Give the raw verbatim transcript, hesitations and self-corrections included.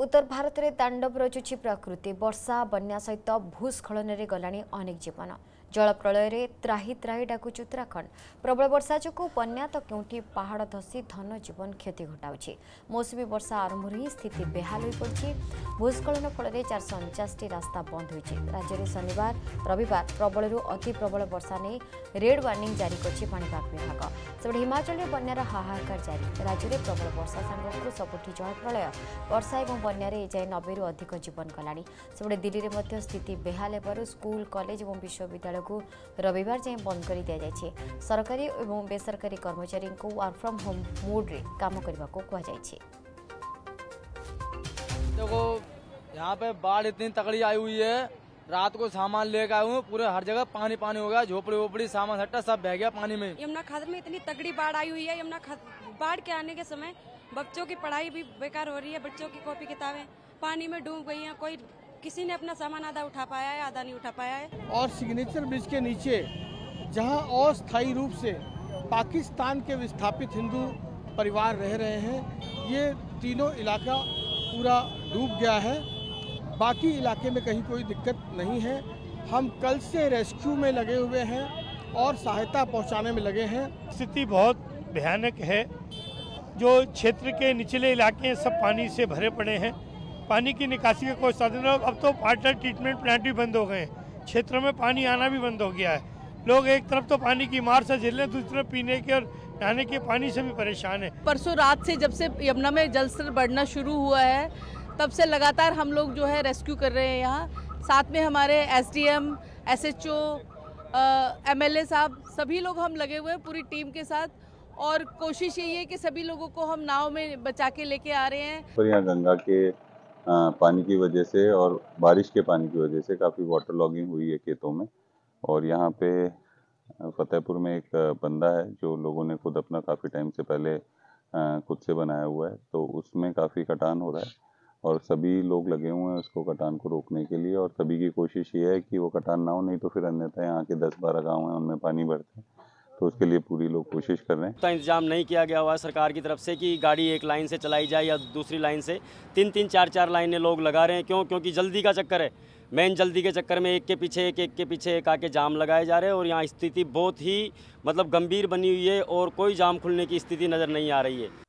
उत्तर भारत में तांडव रचुची प्रकृति वर्षा बन्या सहित भूस्खलन में गलानी अनेक जीवन जल प्रलय रे त्राही त्राही डाकुच उत्तराखंड। प्रबल वर्षा जो बन्या तो क्योंकि पहाड़ धसी धन जीवन क्षति घटाऊँगी। मौसुमी वर्षा आरंभ ही स्थिति बेहाल हो पड़ी। भूस्खलन फल चार सौ उनचासटी रास्ता बंद हो राज्य में शनिवार रविवार प्रबल अति प्रबल वर्षा नहीं रेड वार्निंग जारी करेंपाग विभाग। सेपटे हिमाचल में बन्यार हाहाकार जारी। राज्य में प्रबल वर्षा सांग सबुठी जल प्रलय वर्षा और बन्यार एजाए नबे रु अधिक जीवन गलानी। सेपटे दिल्ली में स्थिति बेहाल होवर स्कूल कॉलेज और विश्वविद्यालय को रविवार जाए बंद कर दि जाए। सरकारी एवं बेसरकारी कर्मचारी को वर्क फ्रॉम होम मोड रे काम करने को कहा जाए। देखो यहाँ पे बाढ़ इतनी तगड़ी आई हुई है। रात को सामान लेकर आया हूँ, पूरे हर जगह पानी पानी हो गया। झोपड़ी वोपड़ी सामान सट्टा सब बह गया पानी में। यमुना खादर में इतनी तगड़ी बाढ़ आई हुई है। यमुना बाढ़ के आने के समय बच्चों की पढ़ाई भी बेकार हो रही है। बच्चों की कॉपी किताबें पानी में डूब गई है। कोई किसी ने अपना सामान आधा उठा पाया है, आधा नहीं उठा पाया है। और सिग्नेचर ब्रिज के नीचे जहां अस्थायी रूप से पाकिस्तान के विस्थापित हिंदू परिवार रह रहे हैं, ये तीनों इलाका पूरा डूब गया है। बाकी इलाके में कहीं कोई दिक्कत नहीं है। हम कल से रेस्क्यू में लगे हुए हैं और सहायता पहुंचाने में लगे हैं। स्थिति बहुत भयानक है। जो क्षेत्र के निचले इलाके सब पानी से भरे पड़े हैं। पानी की निकासी का कोई साधन नहीं। अब तो वाटर ट्रीटमेंट प्लांट भी बंद हो गए हैं। क्षेत्रों में पानी आना भी बंद हो गया है। लोग एक तरफ तो पानी की मार से झेल रहे हैं, दूसरी तरफ पीने के और नहाने के पानी से भी परेशान है। परसों रात से जब से यमुना में जलस्तर बढ़ना शुरू हुआ है, तब से लगातार हम लोग जो है रेस्क्यू कर रहे हैं। यहाँ साथ में हमारे S D M, S H O, M L A साहब सभी लोग हम लगे हुए हैं पूरी टीम के साथ। और कोशिश यही है कि सभी लोगों को हम नाव में बचा के लेके आ रहे हैं। यहाँ गंगा के पानी की वजह से और बारिश के पानी की वजह से काफ़ी वाटर लॉगिंग हुई है खेतों में। और यहाँ पे फतेहपुर में एक बंदा है जो लोगों ने खुद अपना काफ़ी टाइम से पहले खुद से बनाया हुआ है, तो उसमें काफ़ी कटान हो रहा है और सभी लोग लगे हुए हैं उसको कटान को रोकने के लिए। और सभी की कोशिश ये है कि वो कटान ना हो, नहीं तो फिर अन्यथा यहाँ के दस बारह गाँव हैं उनमें पानी भरते हैं, तो उसके लिए पूरी लोग कोशिश कर रहे हैं। तो इंतजाम नहीं किया गया हुआ है सरकार की तरफ से कि गाड़ी एक लाइन से चलाई जाए या दूसरी लाइन से। तीन तीन चार चार लाइनें लोग लगा रहे हैं। क्यों? क्योंकि जल्दी का चक्कर है। मेन जल्दी के चक्कर में एक के पीछे एक एक के पीछे एक आके जाम लगाए जा रहे हैं। और यहाँ स्थिति बहुत ही मतलब गंभीर बनी हुई है और कोई जाम खुलने की स्थिति नज़र नहीं आ रही है।